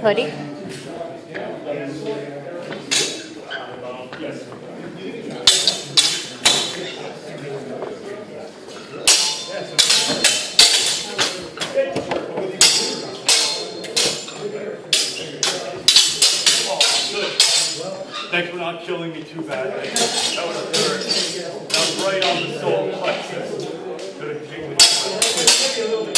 Hoodie. Thanks for not killing me too badly. That would have hurt. That was right on the solar plexus. Could have kicked me a little bit.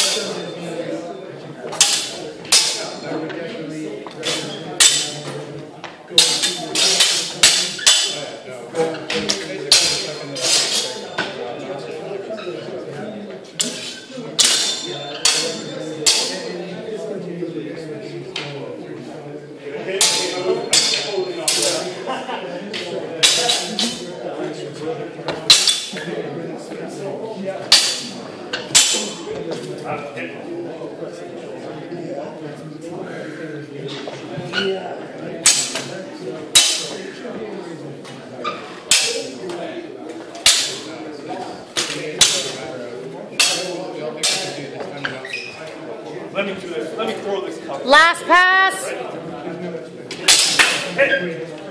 Let me do this. Let me throw this cup. Last pass. Hit.